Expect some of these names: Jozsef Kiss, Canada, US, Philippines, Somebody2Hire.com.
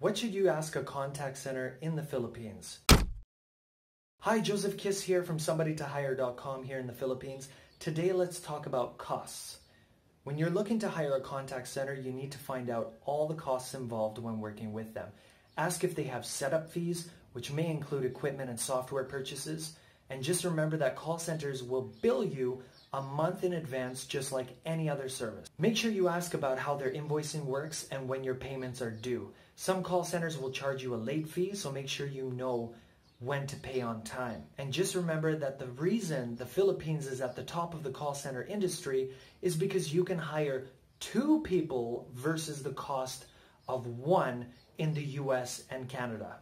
What should you ask a contact center in the Philippines? Hi, Jozsef Kiss here from Somebody2Hire.com here in the Philippines. Today let's talk about costs. When you're looking to hire a contact center, you need to find out all the costs involved when working with them. Ask if they have setup fees, which may include equipment and software purchases. And just remember that call centers will bill you a month in advance just like any other service. Make sure you ask about how their invoicing works and when your payments are due. Some call centers will charge you a late fee, so make sure you know when to pay on time. And just remember that the reason the Philippines is at the top of the call center industry is because you can hire 2 people versus the cost of 1 in the US and Canada.